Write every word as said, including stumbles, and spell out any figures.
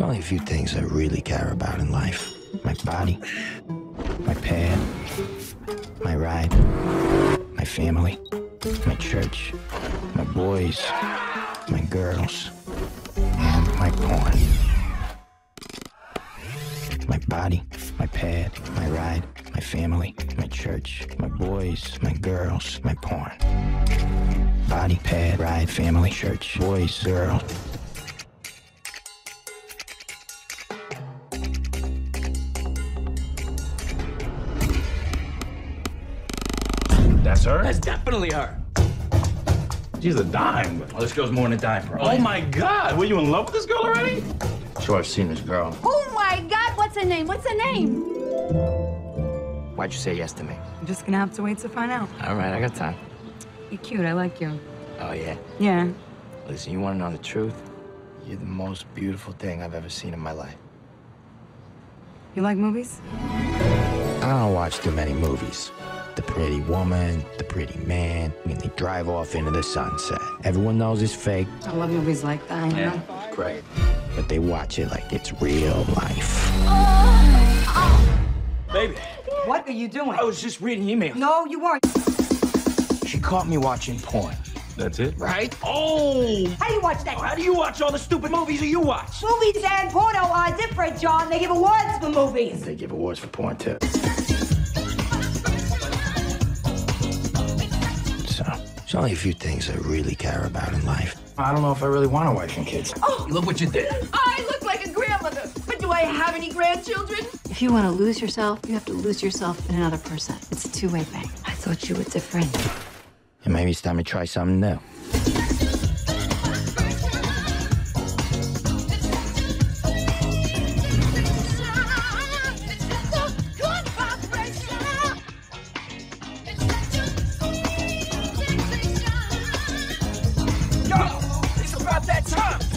There's only a few things I really care about in life. My body, my pad, my ride, my family, my church, my boys, my girls, and my porn. My body, my pad, my ride, my family, my church, my boys, my girls, my porn. Body, pad, ride, family, church, boys, girls. That's her? That's definitely her. She's a dime. Oh, this girl's more than a dime, bro. Oh, my God. Were you in love with this girl already? Sure, I've seen this girl. Oh, my God. What's her name? What's her name? Why'd you say yes to me? I'm just going to have to wait to find out. All right, I got time. You're cute. I like you. Oh, yeah? Yeah. Listen, you want to know the truth? You're the most beautiful thing I've ever seen in my life. You like movies? I don't watch too many movies. The pretty woman, the pretty man, and they drive off into the sunset. Everyone knows it's fake. I love movies like that, yeah. You know? It's great. But they watch it like it's real life. Oh. Oh. Baby. What are you doing? I was just reading emails. No, you weren't. She caught me watching porn. That's it? Right? Oh! How do you watch that? How do you watch all the stupid movies that you watch? Movies and porno are different, John. They give awards for movies. They give awards for porn, too. There's only a few things I really care about in life. I don't know if I really want a wife and kids. Oh, look what you did. I look like a grandmother, but do I have any grandchildren? If you want to lose yourself, you have to lose yourself in another person. It's a two-way thing. I thought you were different. And maybe it's time to try something new. It's about that time!